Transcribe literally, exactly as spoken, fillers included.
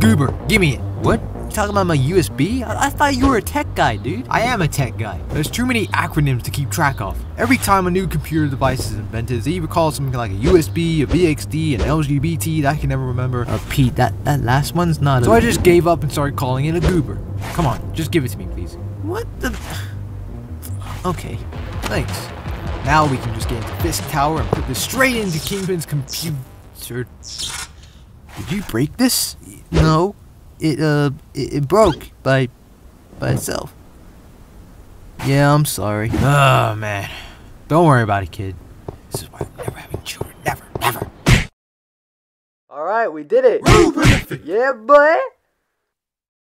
goober. Give me it. What? You talking about my U S B? I, I thought you were a tech guy, dude. I am a tech guy. There's too many acronyms to keep track of. Every time a new computer device is invented, they even call something like a U S B, a V X D, an L G B T, that I can never remember. Uh, Pete, that, that last one's not a... So I just gave up and started calling it a goober. Come on, just give it to me, please. What the... Okay, thanks. Now we can just get into Fisk Tower and put this straight into Kingpin's computer. Did you break this? No. It, uh, it, it broke by, by itself. Yeah, I'm sorry. Oh, man. Don't worry about it, kid. This is why I'm never having children. Never, never. Alright, we did it. Yeah, boy.